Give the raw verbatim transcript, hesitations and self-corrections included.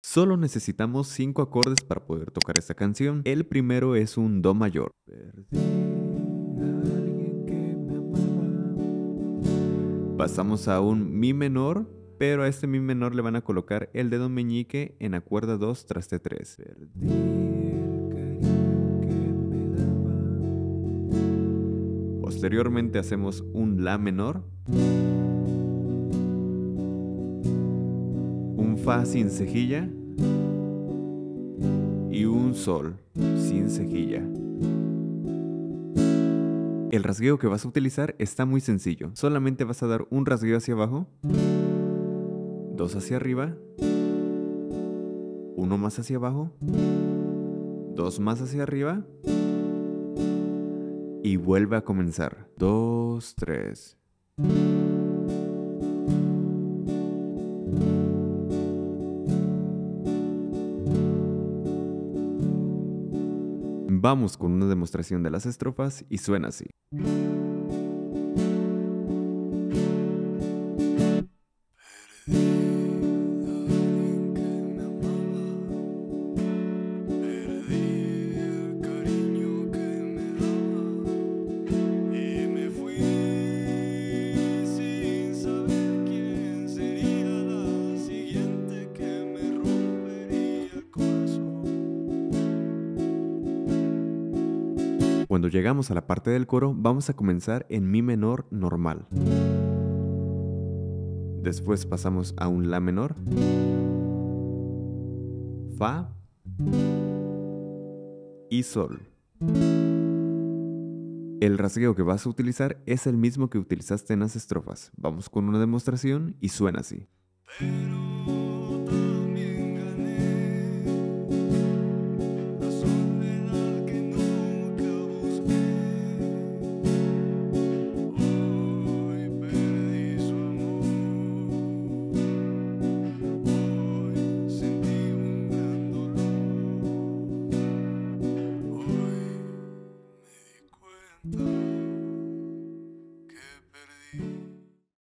Solo necesitamos cinco acordes para poder tocar esta canción. El primero es un do mayor. Pasamos a un mi menor, pero a este mi menor le van a colocar el dedo meñique en la cuerda dos traste tres. Posteriormente hacemos un la menor, un fa sin cejilla y un sol sin cejilla. El rasgueo que vas a utilizar está muy sencillo. Solamente vas a dar un rasgueo hacia abajo, dos hacia arriba, uno más hacia abajo, dos más hacia arriba y vuelve a comenzar. Dos, tres. Vamos con una demostración de las estrofas y suena así. Cuando llegamos a la parte del coro, vamos a comenzar en mi menor normal. Después pasamos a un la menor, fa y sol. El rasgueo que vas a utilizar es el mismo que utilizaste en las estrofas. Vamos con una demostración y suena así. Pero...